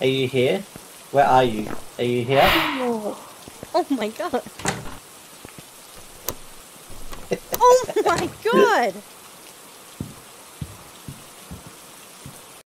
Are you here? Where are you? Are you here? Oh my god. Oh my god!